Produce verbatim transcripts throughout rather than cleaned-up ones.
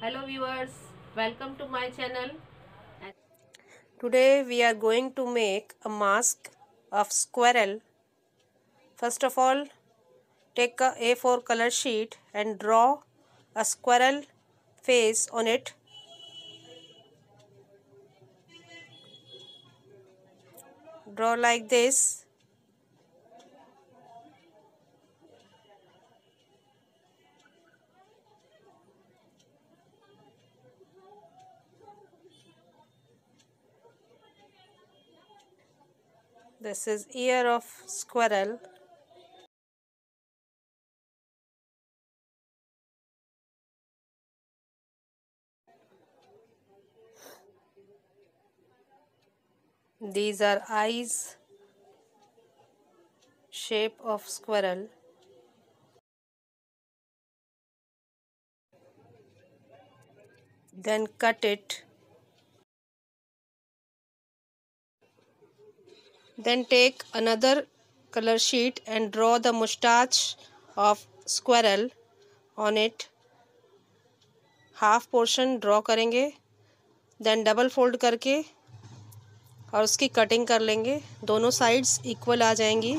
Hello viewers, welcome to my channel. Today we are going to make a mask of squirrel. First of all, take a A four color sheet and draw a squirrel face on it. Draw like this. This is ear of squirrel. These are eyes, shape of squirrel. Then cut it. Then take another color sheet and draw the moustache of squirrel on it. Half portion draw करेंगे, then double fold करके और उसकी cutting कर लेंगे. दोनों sides equal आ जाएंगी.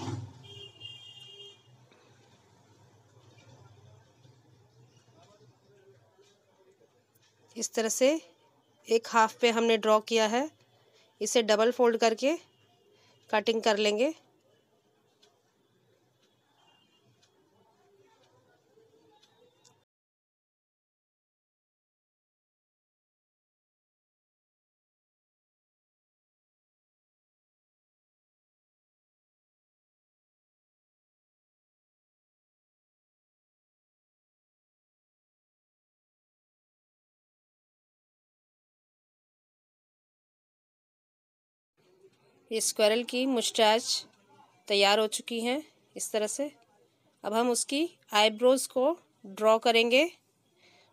इस तरह से एक हाफ पे हमने ड्रॉ किया है, इसे डबल फोल्ड करके कटिंग कर लेंगे. ये स्क्वेरल की मुस्टाच तैयार हो चुकी हैं. इस तरह से अब हम उसकी आईब्रोज़ को ड्रॉ करेंगे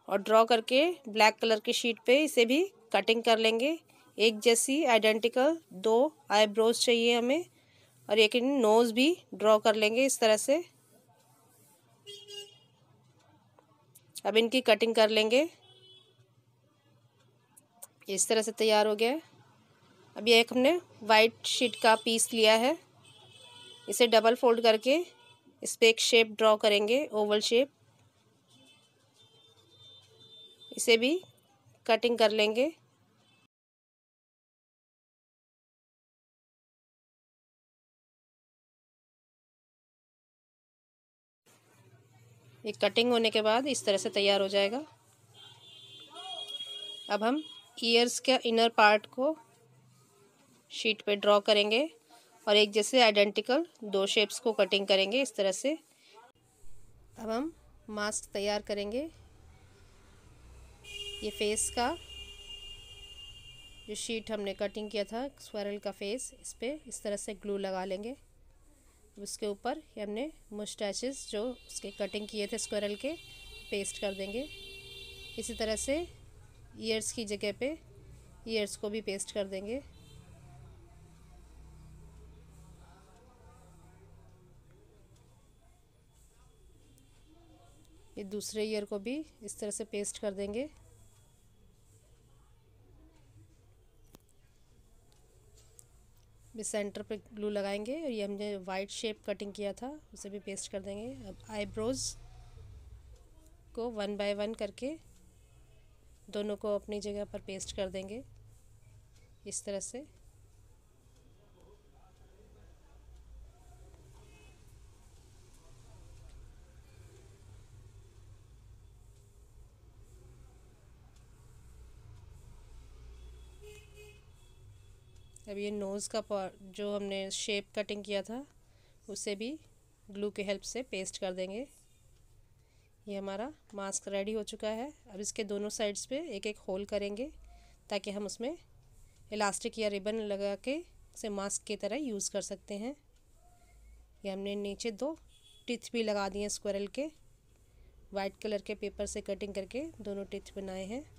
और ड्रॉ करके ब्लैक कलर की शीट पे इसे भी कटिंग कर लेंगे. एक जैसी आइडेंटिकल दो आईब्रोज़ चाहिए हमें और एक नोज़ भी ड्रॉ कर लेंगे. इस तरह से अब इनकी कटिंग कर लेंगे. इस तरह से तैयार हो गया है. अब ये एक हमने वाइट शीट का पीस लिया है, इसे डबल फोल्ड करके इस पर एक शेप ड्रॉ करेंगे, ओवल शेप. इसे भी कटिंग कर लेंगे. ये कटिंग होने के बाद इस तरह से तैयार हो जाएगा. अब हम ईयर्स के इनर पार्ट को शीट पे ड्रॉ करेंगे और एक जैसे आइडेंटिकल दो शेप्स को कटिंग करेंगे. इस तरह से अब हम मास्क तैयार करेंगे. ये फेस का जो शीट हमने कटिंग किया था स्क्विरल का फेस, इस पे इस तरह से ग्लू लगा लेंगे. उसके ऊपर ये हमने मुस्टैचेस जो उसके कटिंग किए थे स्क्विरल के, पेस्ट कर देंगे. इसी तरह से ईयर्स की जगह पे ईयर्स को भी पेस्ट कर देंगे. ये दूसरे ईयर को भी इस तरह से पेस्ट कर देंगे. भी सेंटर पे ग्लू लगाएंगे और ये हमने वाइट शेप कटिंग किया था उसे भी पेस्ट कर देंगे. अब आईब्रोज़ को वन बाय वन करके दोनों को अपनी जगह पर पेस्ट कर देंगे. इस तरह से अब ये नोज़ का पार्ट जो हमने शेप कटिंग किया था उसे भी ग्लू के हेल्प से पेस्ट कर देंगे. ये हमारा मास्क रेडी हो चुका है. अब इसके दोनों साइड्स पे एक एक होल करेंगे ताकि हम उसमें इलास्टिक या रिबन लगा के इसे मास्क की तरह यूज़ कर सकते हैं. ये हमने नीचे दो टिथ भी लगा दिए स्क्विरल के, वाइट कलर के पेपर से कटिंग करके दोनों टिथ बनाए हैं.